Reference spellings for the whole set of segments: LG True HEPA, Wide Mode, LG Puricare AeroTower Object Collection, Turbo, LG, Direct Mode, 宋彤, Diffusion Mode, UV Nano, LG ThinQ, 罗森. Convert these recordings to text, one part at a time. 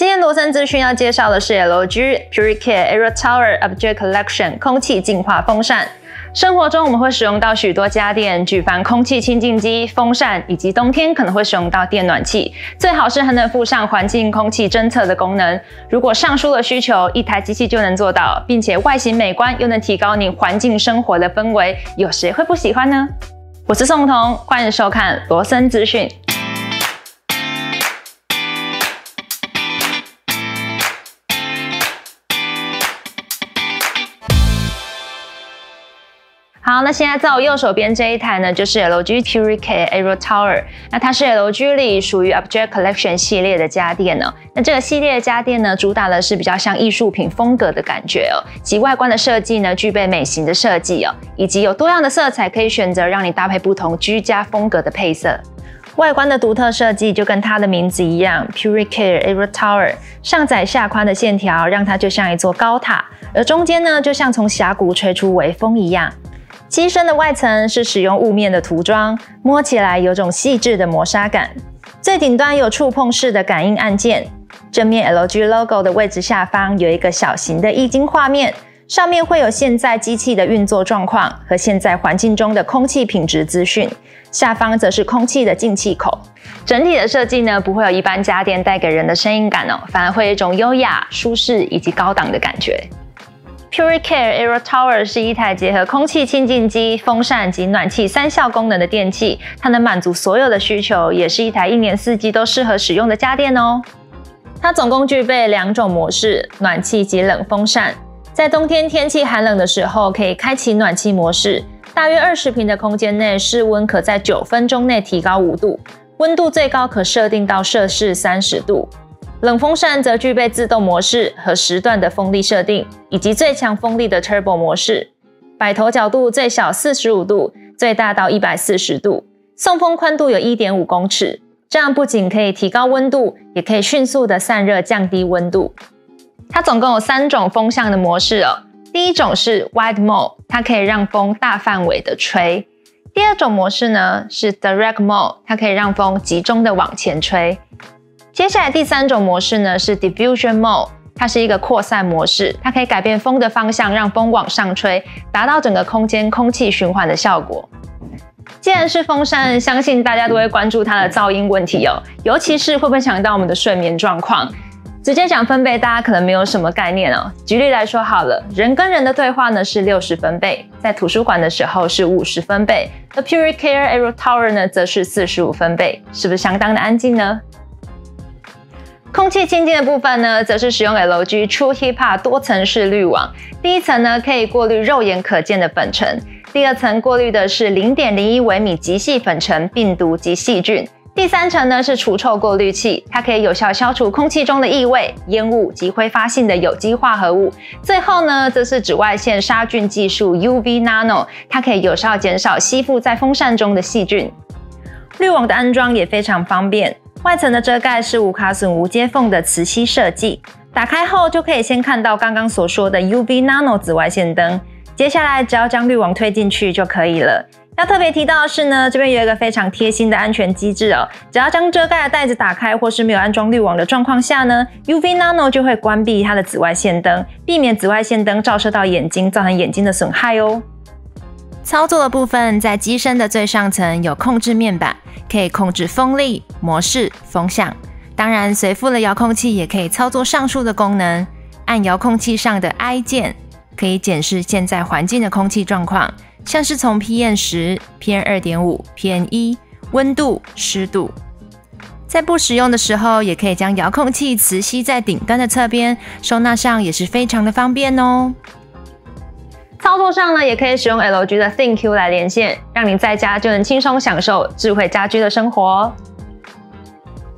今天罗森资讯要介绍的是 LG Puricare AeroTower Object Collection 空气净化风扇。生活中我们会使用到许多家电，举凡空气清净机、风扇，以及冬天可能会使用到电暖器。最好是还能附上环境空气侦测的功能。如果上述的需求，一台机器就能做到，并且外形美观，又能提高你环境生活的氛围，有谁会不喜欢呢？ 我是宋彤，欢迎收看罗森资讯。好，那现在在我右手边这一台呢，就是 LG Puricare AeroTower。那它是 LG 里属于 Object Collection 系列的家电呢。那这个系列的家电呢，主打的是比较像艺术品风格的感觉哦。其外观的设计呢，具备美型的设计哦，以及有多样的色彩可以选择，让你搭配不同居家风格的配色。 外观的独特设计就跟它的名字一样 ，Puricare AeroTower， 上窄下宽的线条让它就像一座高塔，而中间呢就像从峡谷吹出微风一样。机身的外层是使用雾面的涂装，摸起来有种细致的磨砂感。最顶端有触碰式的感应按键，正面 LG logo 的位置下方有一个小型的液晶画面，上面会有现在机器的运作状况和现在环境中的空气品质资讯。 下方则是空气的进气口，整体的设计呢不会有一般家电带给人的声音感哦，反而会有一种优雅、舒适以及高档的感觉。Puricare AeroTower 是一台结合空气清净机、风扇及暖气三效功能的电器，它能满足所有的需求，也是一台一年四季都适合使用的家电哦。它总共具备2种模式：暖气及冷风扇。在冬天天气寒冷的时候，可以开启暖气模式。 大约20平的空间内，室温可在9分钟内提高5度，温度最高可设定到摄氏30度。冷风扇则具备自动模式和时段的风力设定，以及最强风力的 Turbo 模式，摆头角度最小45度，最大到140度，送风宽度有 1.5 公尺。这样不仅可以提高温度，也可以迅速的散热降低温度。它总共有3种风向的模式哦。 第一种是 Wide Mode， 它可以让风大范围的吹；第二种模式呢是 Direct Mode， 它可以让风集中的往前吹；接下来第3种模式呢是 Diffusion Mode， 它是一个扩散模式，它可以改变风的方向，让风往上吹，达到整个空间空气循环的效果。既然是风扇，相信大家都会关注它的噪音问题哦，尤其是会不会影响到我们的睡眠状况。 直接讲分贝，大家可能没有什么概念哦。举例来说好了，人跟人的对话呢是60分贝，在图书馆的时候是50分贝，而 Puricare AeroTower 呢则是45分贝，是不是相当的安静呢？空气清净的部分呢，则是使用 LG True HEPA 多层式滤网，第一层呢可以过滤肉眼可见的粉尘，第二层过滤的是0.01微米极细粉尘、病毒及细菌。 第3层呢是除臭过滤器，它可以有效消除空气中的异味、烟雾及挥发性的有机化合物。最后呢，这是紫外线杀菌技术 UV Nano， 它可以有效减少吸附在风扇中的细菌。滤网的安装也非常方便，外层的遮盖是无卡榫无接缝的磁吸设计，打开后就可以先看到刚刚所说的 UV Nano 紫外线灯。接下来只要将滤网推进去就可以了。 要特别提到的是呢，这边有一个非常贴心的安全机制哦。只要将遮盖的袋子打开，或是没有安装滤网的状况下呢 ，UV Nano 就会关闭它的紫外线灯，避免紫外线灯照射到眼睛，造成眼睛的损害哦。操作的部分，在机身的最上层有控制面板，可以控制风力、模式、风向。当然，随附的遥控器也可以操作上述的功能。按遥控器上的 I 键，可以检视现在环境的空气状况。 像是从 PM10、PM2.5、PM1、温度、湿度，在不使用的时候，也可以将遥控器磁吸在顶端的侧边，收纳上也是非常的方便哦。操作上呢，也可以使用 LG 的 ThinQ 来连线，让你在家就能轻松享受智慧家居的生活哦。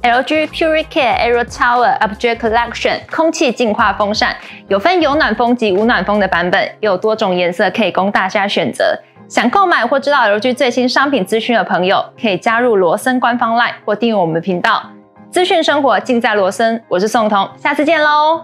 LG Puricare AeroTower Object Collection 空气净化风扇有分有暖风及无暖风的版本，也有多种颜色可以供大家选择。想购买或知道 LG 最新商品资讯的朋友，可以加入罗森官方 LINE 或订阅我们的频道。资讯生活尽在罗森，我是宋彤，下次见喽。